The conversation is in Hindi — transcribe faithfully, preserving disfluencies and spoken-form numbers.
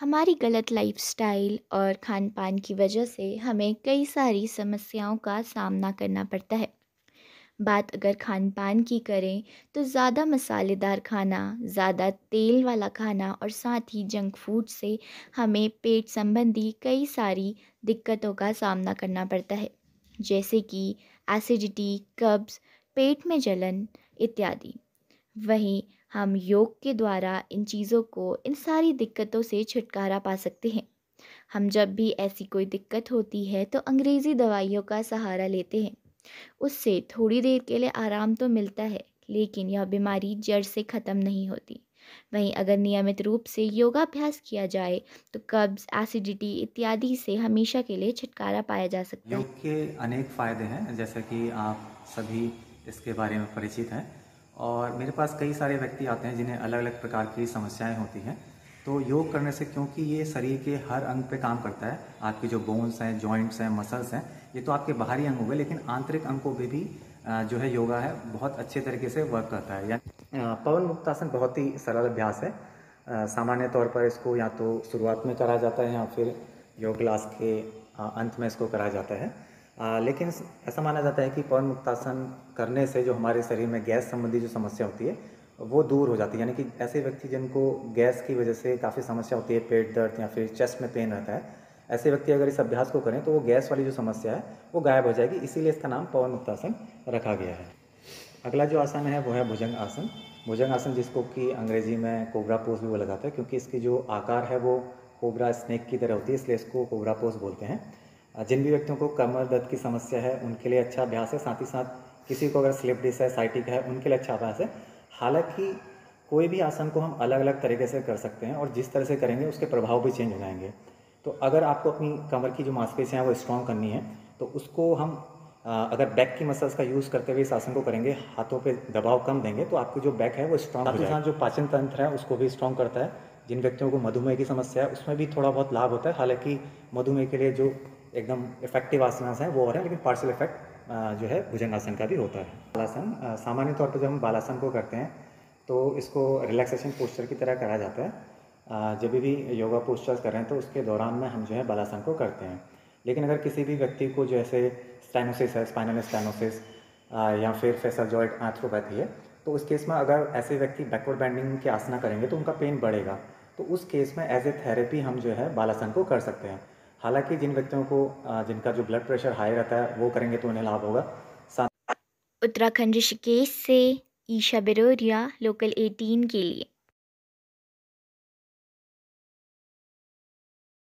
हमारी गलत लाइफस्टाइल और खान पान की वजह से हमें कई सारी समस्याओं का सामना करना पड़ता है। बात अगर खान पान की करें तो ज़्यादा मसालेदार खाना, ज़्यादा तेल वाला खाना और साथ ही जंक फूड से हमें पेट संबंधी कई सारी दिक्कतों का सामना करना पड़ता है, जैसे कि एसिडिटी, कब्ज़, पेट में जलन इत्यादि। वहीं हम योग के द्वारा इन चीज़ों को, इन सारी दिक्कतों से छुटकारा पा सकते हैं। हम जब भी ऐसी कोई दिक्कत होती है तो अंग्रेज़ी दवाइयों का सहारा लेते हैं। उससे थोड़ी देर के लिए आराम तो मिलता है, लेकिन यह बीमारी जड़ से ख़त्म नहीं होती। वहीं अगर नियमित रूप से योगाभ्यास किया जाए तो कब्ज़, एसिडिटी इत्यादि से हमेशा के लिए छुटकारा पाया जा सकता है। योग के अनेक फ़ायदे हैं, जैसा कि आप सभी इसके बारे में परिचित हैं, और मेरे पास कई सारे व्यक्ति आते हैं जिन्हें अलग अलग प्रकार की समस्याएं होती हैं। तो योग करने से, क्योंकि ये शरीर के हर अंग पे काम करता है, आपके जो बोन्स हैं, जॉइंट्स हैं, मसल्स हैं, ये तो आपके बाहरी अंग हो गए, लेकिन आंतरिक अंग को भी, भी जो है योगा है बहुत अच्छे तरीके से वर्क करता है। यानी पवनमुक्तासन बहुत ही सरल अभ्यास है। आ, सामान्य तौर पर इसको या तो शुरुआत में करा जाता है या फिर योग क्लास के अंत में इसको कराया जाता है। आ, लेकिन ऐसा माना जाता है कि पवनमुक्तासन करने से जो हमारे शरीर में गैस संबंधी जो समस्या होती है वो दूर हो जाती है। यानी कि ऐसे व्यक्ति जिनको गैस की वजह से काफ़ी समस्या होती है, पेट दर्द या फिर चेस्ट में पेन रहता है, ऐसे व्यक्ति अगर इस अभ्यास को करें तो वो गैस वाली जो समस्या है वो गायब हो जाएगी। इसीलिए इसका नाम पवनमुक्तासन रखा गया है। अगला जो आसन है वो है भुजंगासन। भुजंगासन जिसको कि अंग्रेजी में कोबरापोस भी बोला जाता है, क्योंकि इसकी जो आकार है वो कोबरा स्नेक की तरह होती है, इसलिए इसको कोबरापोस बोलते हैं। जिन भी व्यक्तियों को कमर दर्द की समस्या है उनके लिए अच्छा अभ्यास है। साथ ही साथ किसी को अगर स्लिप डिस्क है, साइटिक है, उनके लिए अच्छा अभ्यास है। हालांकि कोई भी आसन को हम अलग अलग तरीके से कर सकते हैं, और जिस तरह से करेंगे उसके प्रभाव भी चेंज हो जाएंगे। तो अगर आपको अपनी कमर की जो मांसपेशियाँ हैं वो स्ट्रॉन्ग करनी है तो उसको हम अगर बैक की मसल्स का यूज़ करते हुए इस आसन को करेंगे, हाथों पे दबाव कम देंगे, तो आपकी जो बैक है वो स्ट्रॉन्ग हो जाएगी। साथ ही साथ जो पाचन तंत्र है उसको भी स्ट्रॉन्ग करता है। जिन व्यक्तियों को मधुमेह की समस्या है उसमें भी थोड़ा बहुत लाभ होता है। हालाँकि मधुमेह के लिए जो एकदम इफेक्टिव आसनास हैं वो और हैं, लेकिन पार्शियल इफेक्ट जो है भुजंगासन का भी होता है। बालासन सामान्य तौर पर जब हम बालासन को करते हैं तो इसको रिलैक्सेशन पोस्चर की तरह करा जाता है। जब भी योगा पोस्चर कर रहे हैं तो उसके दौरान में हम जो है बालासन को करते हैं। लेकिन अगर किसी भी व्यक्ति को जैसे स्टाइनोसिस है, स्पाइनल स्टाइनोसिस या फिर फेशियल जॉइंट आर्थ्रोपैथी है, तो उस केस में अगर ऐसे व्यक्ति बैकवर्ड बैंडिंग के आसना करेंगे तो उनका पेन बढ़ेगा। तो उस केस में एज ए थेरेपी हम जो है बालासन को कर सकते हैं। हालांकि जिन व्यक्तियों को जिनका जो ब्लड प्रेशर हाई रहता है वो करेंगे तो उन्हें लाभ होगा। उत्तराखंड ऋषिकेश से ईशा बेरोरिया लोकल अठारह के लिए।